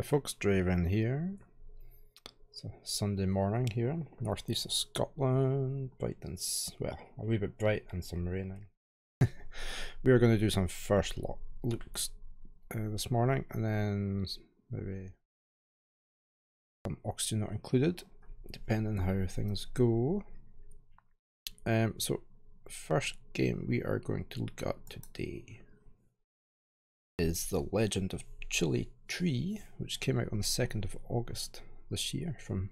a fox driven here. It's a Sunday morning here, northeast of Scotland, brightens, well, a wee bit bright and some raining. We are going to do some first looks this morning, and then maybe some Oxygen Not Included, depending on how things go. So first game we are going to look at today is The Legend of Chilli Tree, which came out on the 2nd of August this year from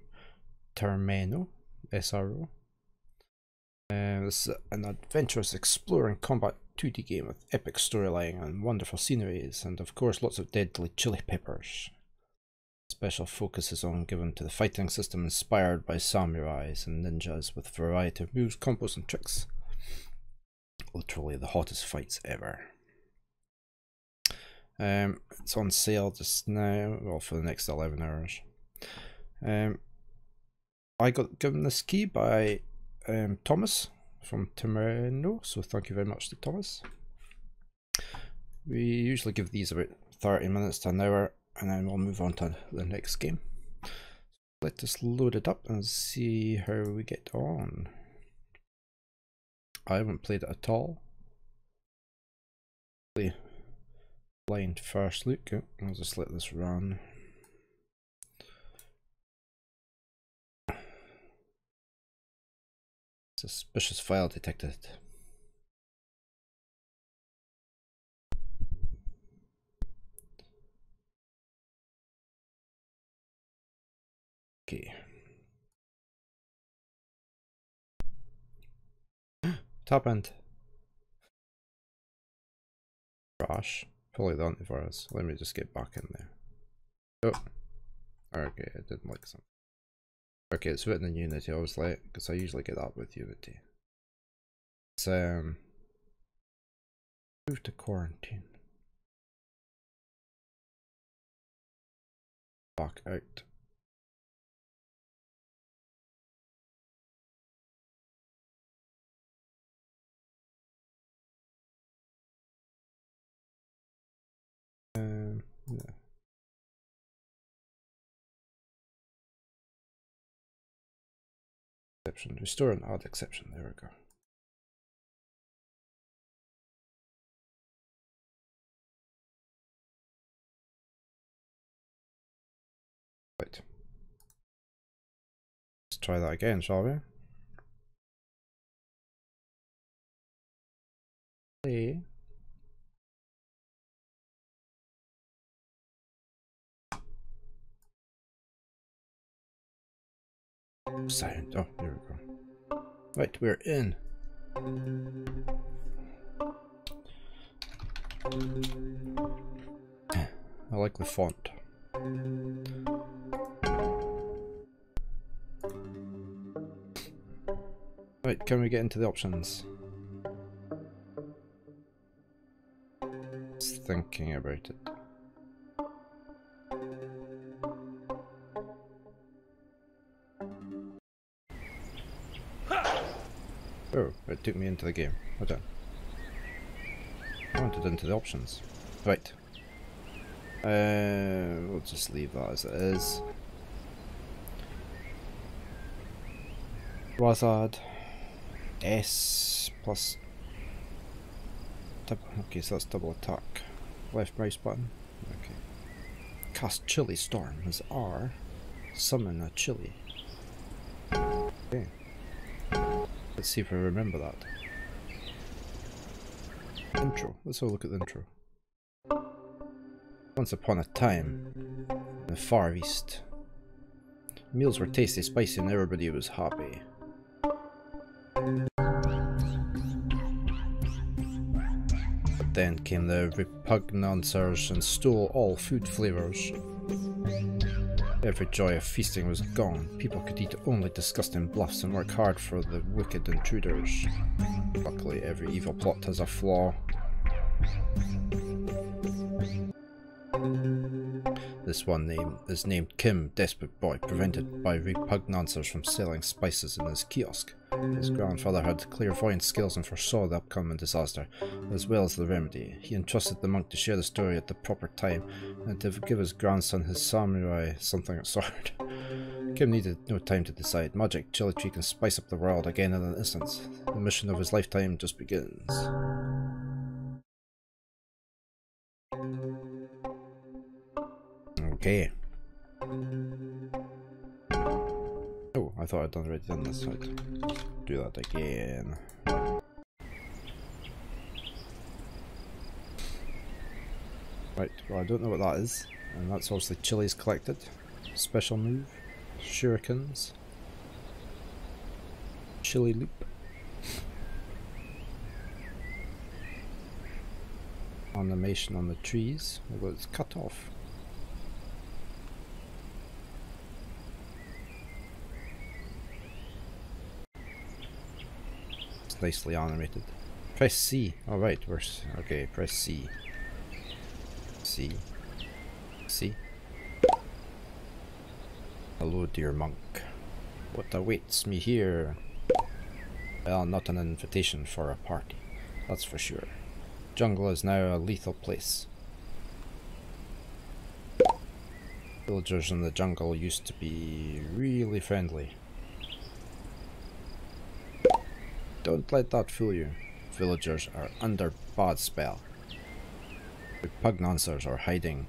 Termeno s.r.o. This is an adventurous exploring combat 2D game with epic storyline and wonderful sceneries, and of course lots of deadly chili peppers. Special focus is on given to the fighting system inspired by samurais and ninjas, with a variety of moves, combos and tricks. Literally the hottest fights ever. It's on sale just now, well, for the next 11 hours. I got given this key by Thomas from Termeno, so thank you very much to Thomas. We usually give these about 30 minutes to an hour, and then we'll move on to the next game. Let us load it up and see how we get on. I haven't played it at all. Blind first look. I'll just let this run. Suspicious file detected. Okay. Top end. Crash. Probably the antivirus. Let me just get back in there. Oh. Okay, I didn't like something. Okay, it's written in Unity, obviously, because I usually get that with Unity. It's, move to quarantine. Back out. No. Exception. Restore and add exception. There we go. Right. Let's try that again, shall we? Play. Sound. Oh, there we go. Right, we're in. I like the font. Right, can we get into the options? Just thinking about it. Oh, it took me into the game. Hold on. I wanted into the options. Right. We'll just leave that as it is. Wizard. S plus. Okay, so that's double attack. Left mouse button. Okay. Cast Chilli Storm is R. Summon a chili. Okay. Let's see if I remember that. Intro. Let's have a look at the intro. Once upon a time, in the Far East, meals were tasty, spicy, and everybody was happy. But then came the repugnancers and stole all food flavours. Every joy of feasting was gone. People could eat only disgusting bluffs and work hard for the wicked intruders. Luckily, every evil plot has a flaw. This one is named Kim, desperate boy, prevented by repugnancers from selling spices in his kiosk. His grandfather had clairvoyant skills and foresaw the upcoming disaster, as well as the remedy. He entrusted the monk to share the story at the proper time, and to give his grandson, his samurai, something sword. Kim needed no time to decide. Magic, Chilli Tree can spice up the world again in an instant. The mission of his lifetime just begins. Okay. Oh, I thought I'd already done this side. Do that again. Right, well I don't know what that is. And that's obviously chilies collected. Special move. Shurikens. Chili loop. Animation on the trees. Although it's cut off. Nicely animated. Press C. Alright, we're okay, press C. C. C. Hello, dear monk. What awaits me here? Well, not an invitation for a party, that's for sure. Jungle is now a lethal place. Villagers in the jungle used to be really friendly. Don't let that fool you. Villagers are under bad spell. Repugnancers are hiding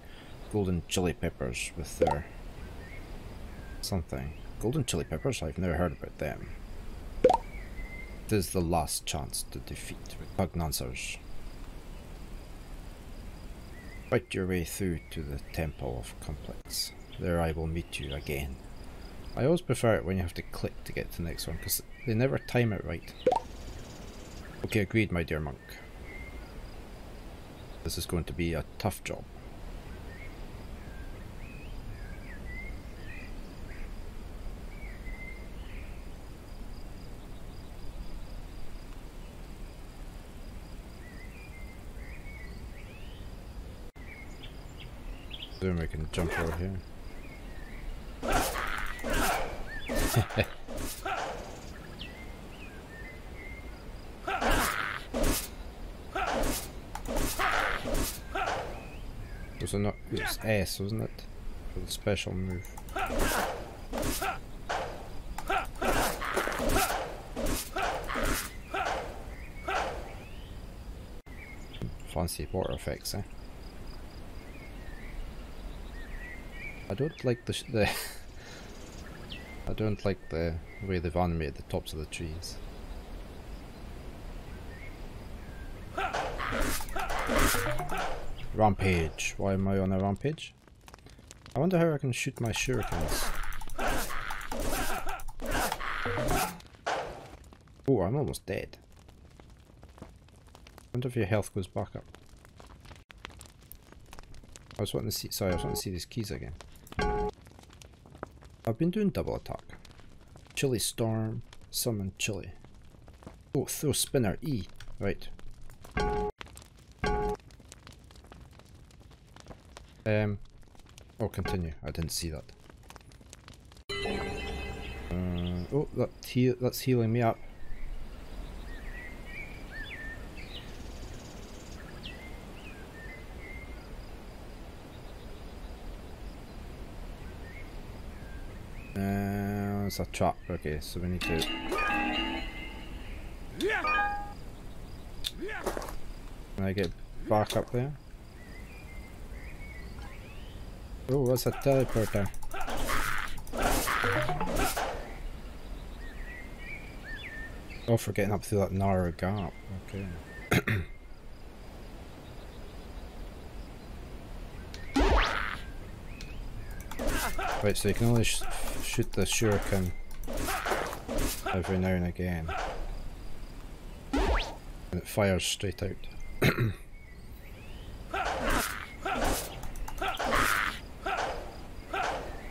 golden chili peppers with their something. Golden chili peppers? I've never heard about them. It is the last chance to defeat repugnancers. Fight your way through to the Temple of Complex. There I will meet you again. I always prefer it when you have to click to get to the next one, because they never time it right. Okay, agreed, my dear monk. This is going to be a tough job. Then we can jump over here. Was it not? It was S, wasn't it? For the special move. Fancy water effects, eh? I don't like the I don't like the way they've animated the tops of the trees. Rampage. Why am I on a rampage? I wonder how I can shoot my shurikens. Oh, I'm almost dead. I wonder if your health goes back up. I was wanting to see, sorry, I was wanting to see these keys again. I've been doing double attack. Chilli Storm, summon Chilli. Oh, throw spinner, E. Right. Oh, continue. I didn't see that. Oh, that's healing me up. It's a trap, okay, so we need to... Can I get back up there? Oh, that's a teleporter. Oh, for getting up through that narrow gap, okay. Right, so you can only shoot the shuriken every now and again. And it fires straight out.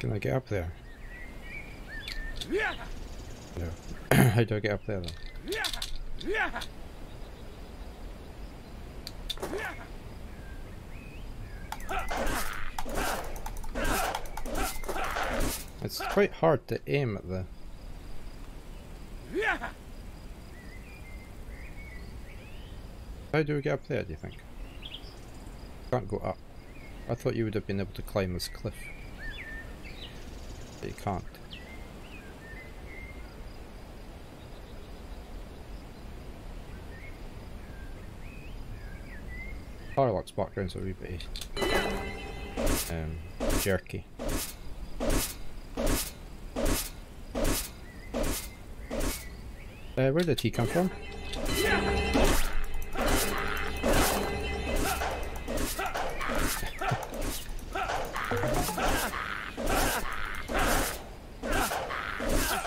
Can I get up there? No. How do I get up there then? It's quite hard to aim at the... How do we get up there, do you think? Can't go up. I thought you would have been able to climb this cliff. But you can't. Parallax backgrounds are a wee bit jerky. Where did he come from?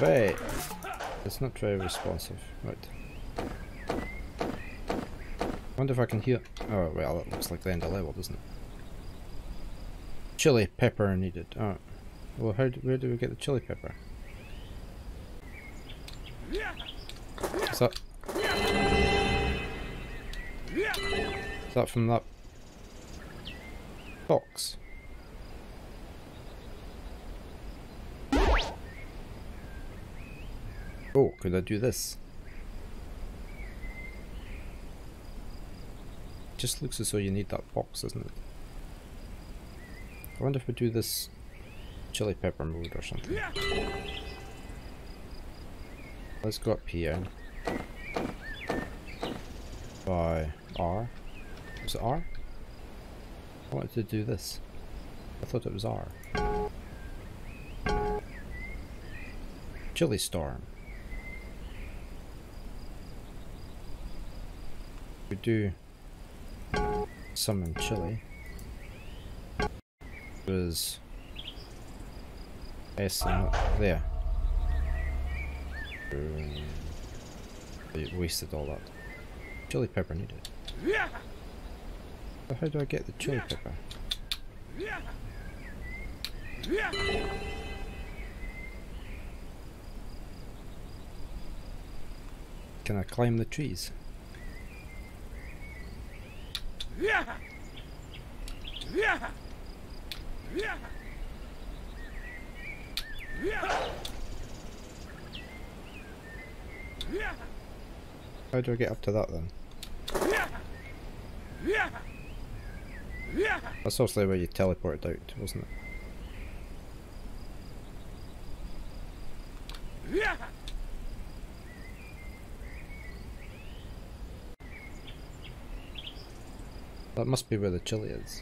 Wait, it's not very responsive. Right. I wonder if I can hear. Oh well, it looks like the end of level, doesn't it? Chili pepper needed. Oh, well, where do we get the chili pepper? Is that from that box? Oh, could I do this? It just looks as though you need that box, doesn't it? I wonder if we do this chili pepper mode or something. Let's go up here. By R. Was it R? I wanted to do this. I thought it was R. Chili storm. We do summon chili. There's S up there. They wasted all that. Chili pepper needed. So how do I get the chili pepper? Can I climb the trees? How do I get up to that then? That's obviously where you teleported out, wasn't it? That must be where the chili is.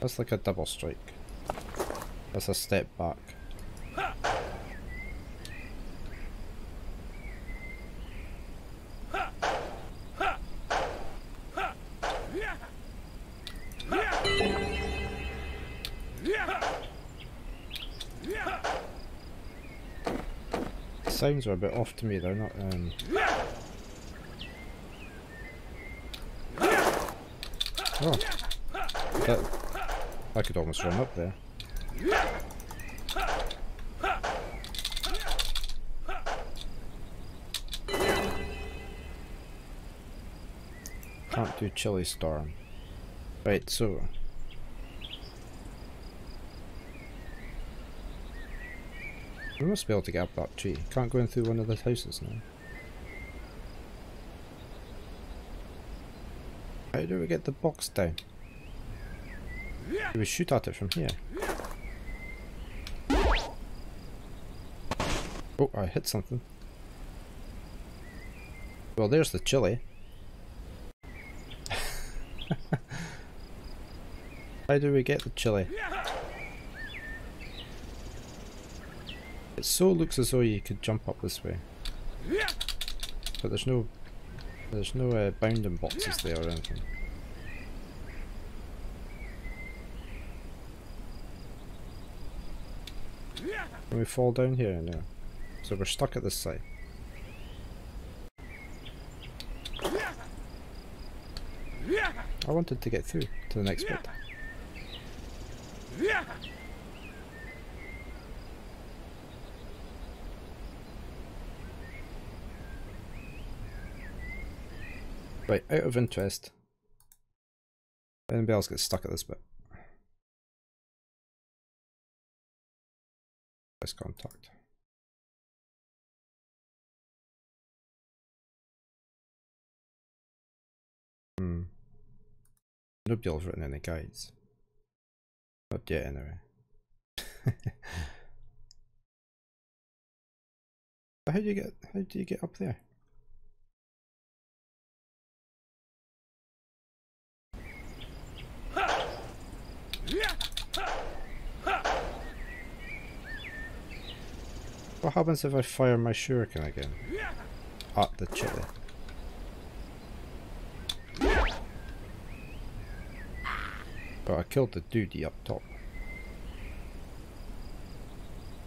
That's like a double strike. That's a step back. The sounds are a bit off to me, they're not Oh. I could almost run up there. Can't do chili storm. Right, so we must be able to get up that tree. Can't go in through one of those houses now. How do we get the box down? Do we shoot at it from here? Oh, I hit something. Well, there's the chili. How do we get the chili? It so looks as though you could jump up this way, but there's no bounding boxes there or anything. Can we fall down here now? So we're stuck at this side. I wanted to get through to the next bit. Right, out of interest, anybody else gets stuck at this bit? Press contact. Nobody else written any guides. Not yet, anyway. How do you get up there? What happens if I fire my shuriken again? At the chili. But I killed the dude up top.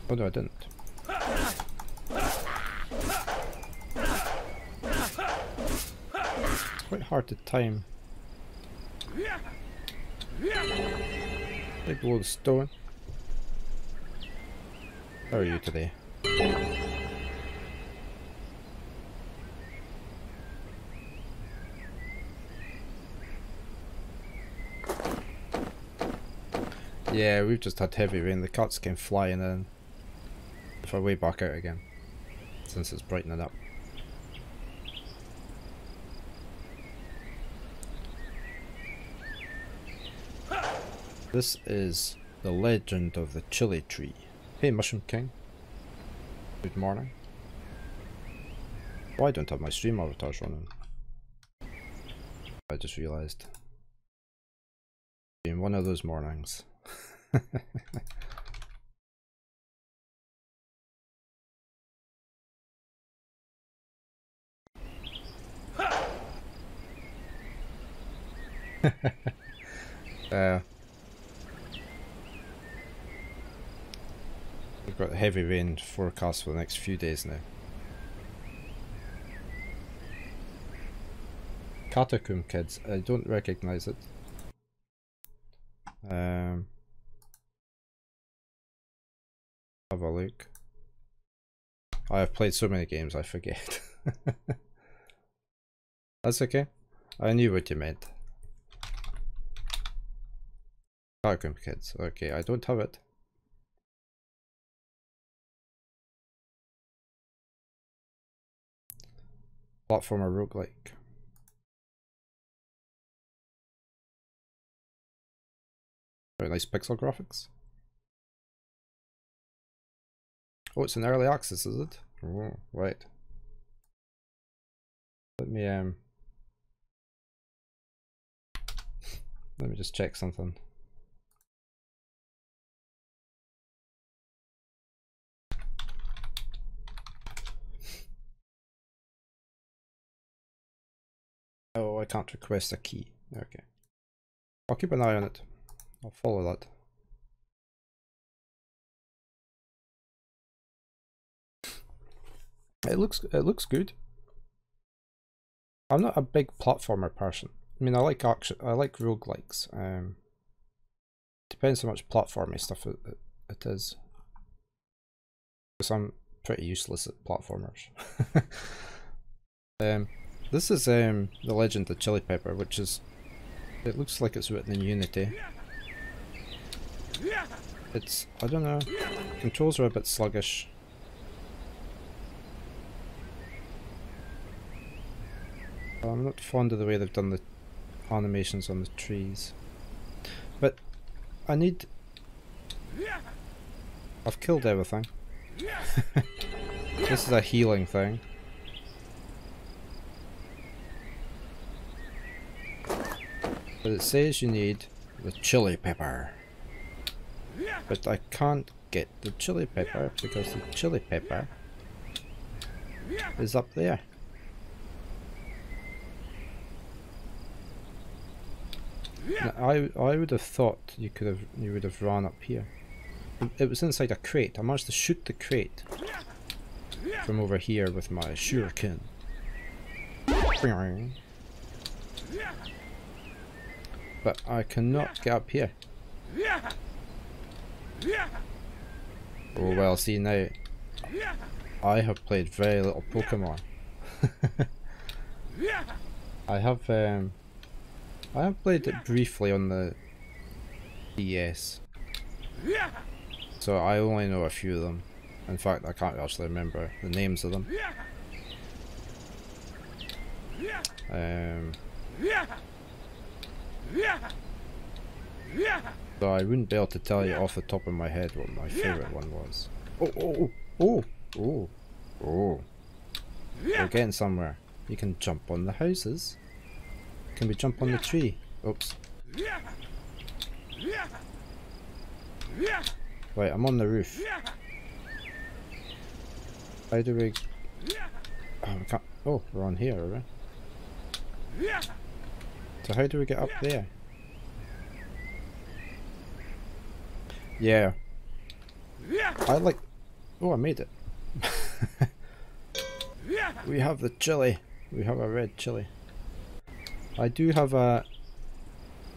Oh no, I didn't. It's quite hard to time. Big load of stone. How are you today? Yeah, we've just had heavy rain. The cats came flying in. If I way back out again, since it's brightening up. This is The Legend of the Chilli Tree. Hey, Mushroom King. Good morning. Why don't I have my stream avatars running? I just realised. In one of those mornings. We've got heavy rain forecast for the next few days now. Catacomb Kids, I don't recognise it. Have a look. I have played so many games I forget. That's okay. I knew what you meant. Catacomb Kids. Okay, I don't have it. Platformer roguelike. Very nice pixel graphics. Oh, it's an early access, is it? Oh, right. Let me just check something. Oh, I can't request a key. Okay. I'll keep an eye on it. I'll follow that. It looks good. I'm not a big platformer person. I mean, I like action. I like roguelikes. Depends how much platformy stuff it is. Because I'm pretty useless at platformers. This is The Legend of Chilli Pepper, which is. It looks like it's written in Unity. It's, I don't know, controls are a bit sluggish. I'm not fond of the way they've done the animations on the trees. But I need... I've killed everything. This is a healing thing. But it says you need the chili pepper. But I can't get the chili pepper because the chili pepper is up there. Now, I would have thought you would have run up here. It was inside a crate. I managed to shoot the crate from over here with my shuriken. But I cannot get up here. Oh well, see now, I have played very little Pokemon. I have played it briefly on the DS. So I only know a few of them. In fact, I can't actually remember the names of them. So I wouldn't be able to tell you off the top of my head what my favourite one was. Oh. We're getting somewhere. You can jump on the houses. Can we jump on the tree? Oops. Wait, I'm on the roof. How do we... Oh, we can't... oh, we're on here, are we? So how do we get up there? Yeah. I like... Oh, I made it. We have the chili. We have a red chili. I do have a...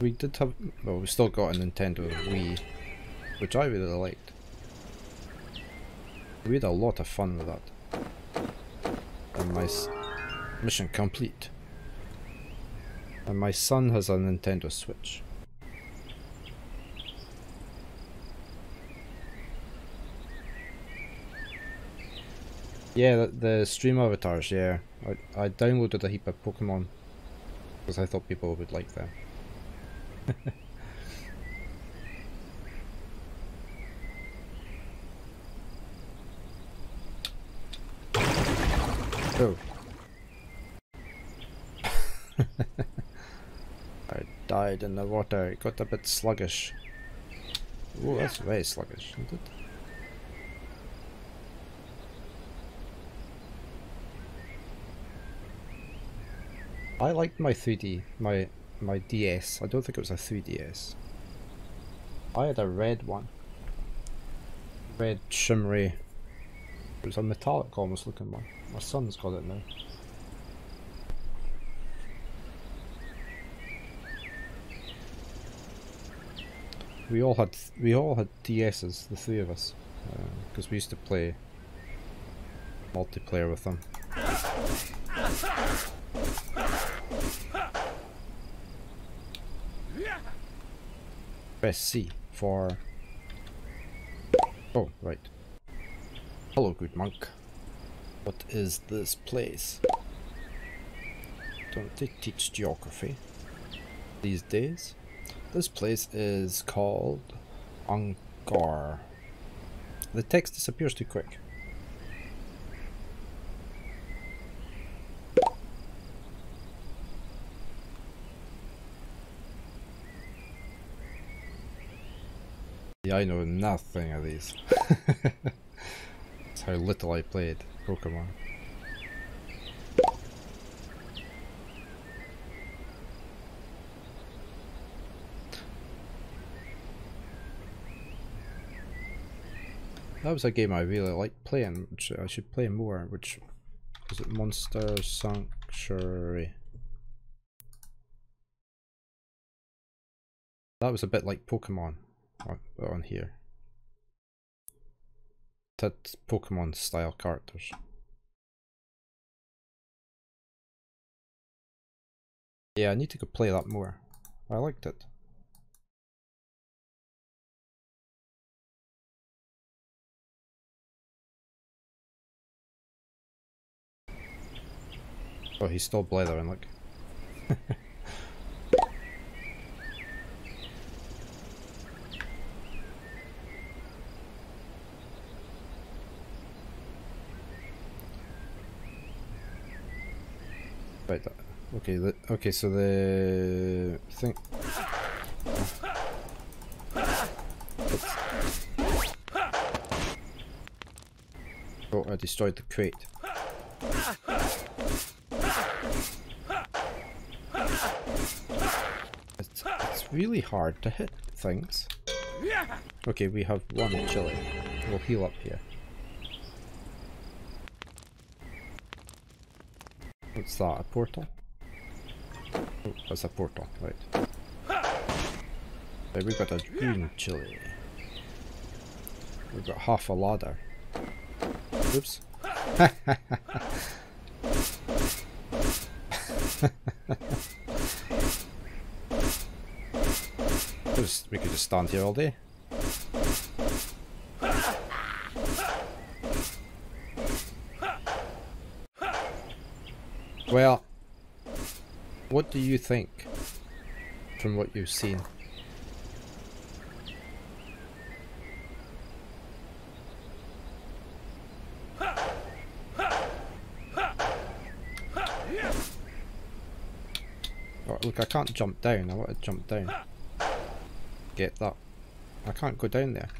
We did have... Well, we still got a Nintendo Wii, which I really liked. We had a lot of fun with that. And my... Mission complete. And my son has a Nintendo Switch. Yeah, the stream avatars, yeah. I downloaded a heap of Pokemon because I thought people would like them. Oh. I died in the water, it got a bit sluggish. Oh, that's very sluggish, isn't it? I liked my 3D, my DS. I don't think it was a 3DS. I had a red one. Red shimmery. It was a metallic almost looking one. My son's got it now. We all had DS's, the three of us, because we used to play multiplayer with them. Press C for... Oh, right. Hello, good monk. What is this place? Don't they teach geography these days? This place is called Angkor. The text disappears too quick. Yeah, I know nothing of these. That's how little I played Pokemon. That was a game I really liked playing, which I should play more, which... Was it Monster Sanctuary? That was a bit like Pokemon. On here. That's Pokemon style characters. Yeah, I need to go play that more. I liked it. Oh, he's still blithering, look. Right, okay, okay, so the thing... Oh, I destroyed the crate. It's really hard to hit things. Okay, we have one chili. We'll heal up here. What's that, a portal? Oh, that's a portal, right. Right, we've got a green chili. We've got half a ladder. Oops. We could just stand here all day. Well, what do you think from what you've seen? Oh, look, I can't jump down. I want to jump down. Get that. I can't go down there.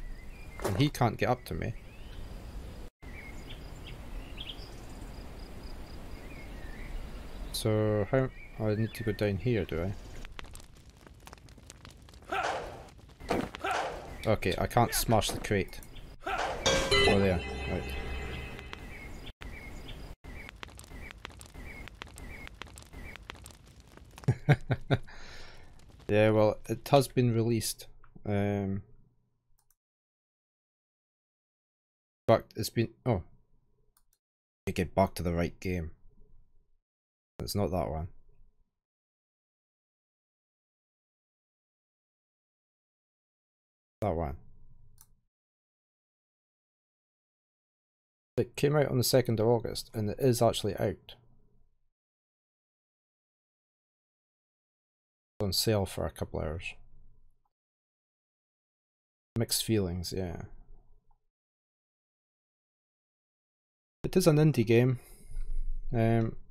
And he can't get up to me. So how... Oh, I need to go down here, do I? Okay, I can't smash the crate. Oh, there. Right. Yeah, well, it has been released. In fact, it's been... Oh. You get back to the right game. It's not that one. That one. It came out on the 2nd of August, and it is actually out. On sale for a couple hours. Mixed feelings, yeah. It is an indie game.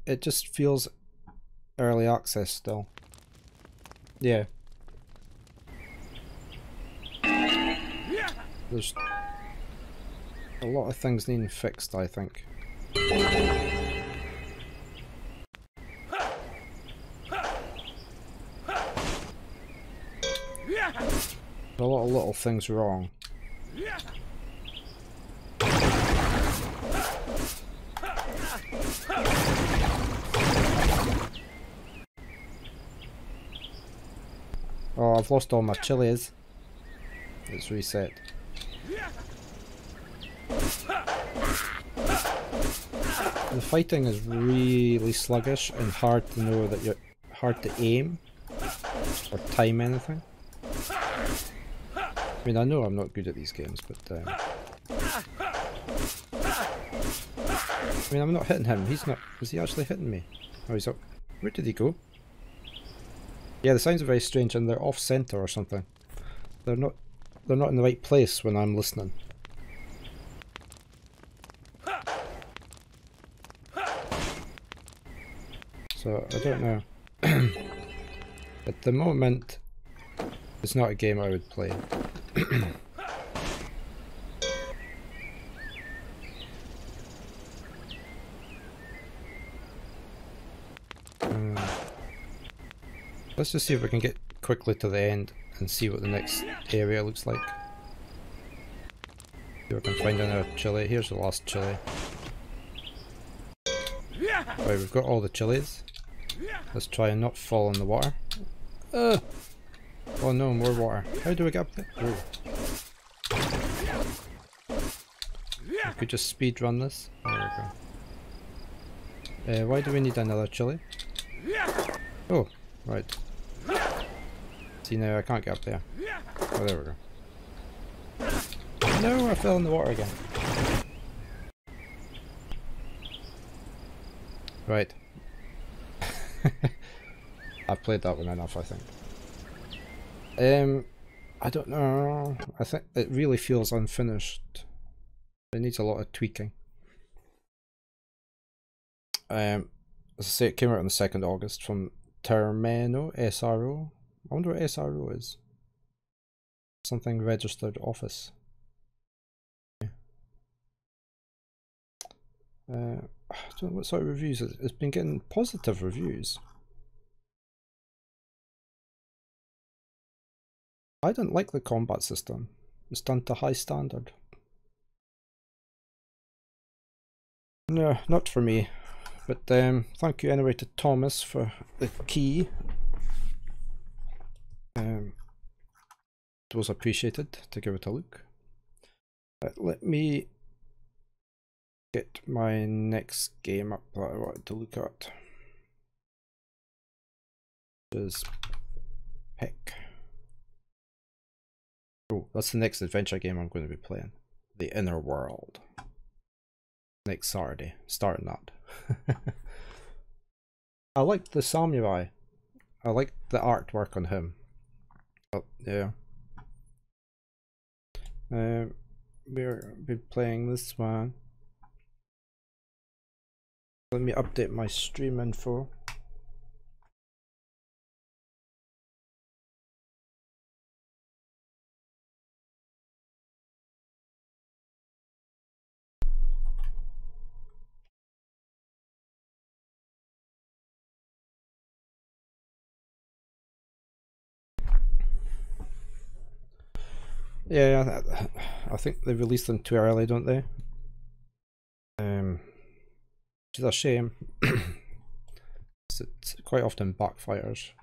It just feels early access still. Yeah. There's a lot of things needing fixed, I think. A lot of little things wrong. Oh, I've lost all my chilies. Let's reset. The fighting is really sluggish and hard to know that you're hard to aim or time anything. I mean, I know I'm not good at these games, but I mean, I'm not hitting him. He's not. Was he actually hitting me? Oh, he's up. Where did he go? Yeah, the sounds are very strange, and they're off center or something. They're not in the right place when I'm listening. So I don't know. At the moment, it's not a game I would play. Let's just see if we can get quickly to the end and see what the next area looks like. See if we can find another chili. Here's the last chili. Right, we've got all the chilies. Let's try and not fall in the water. Oh no, more water. How do we get up there? Oh. We could just speedrun this. There we go. Why do we need another chili? Oh, right. See, now I can't get up there. Oh, there we go. No, I fell in the water again. Right. I've played that one enough, I think. I don't know. I think it really feels unfinished. It needs a lot of tweaking. As I say, it came out on the 2nd of August from Termeno s.r.o. I wonder what s.r.o. is. Something registered office. Yeah. I don't know what sort of reviews. It's been getting positive reviews. I don't like the combat system. It's done to high standard. No, not for me. But thank you anyway to Thomas for the key. It was appreciated to give it a look. Let me get my next game up that I wanted to look at. Which is Peck. Oh, that's the next adventure game I'm going to be playing. The Inner World. Next Saturday. Starting that. I liked the samurai. I liked the artwork on him. Oh, yeah. We'll be playing this one. Let me update my stream info. Yeah, I think they released them too early, don't they? Which is a shame. It quite often backfires.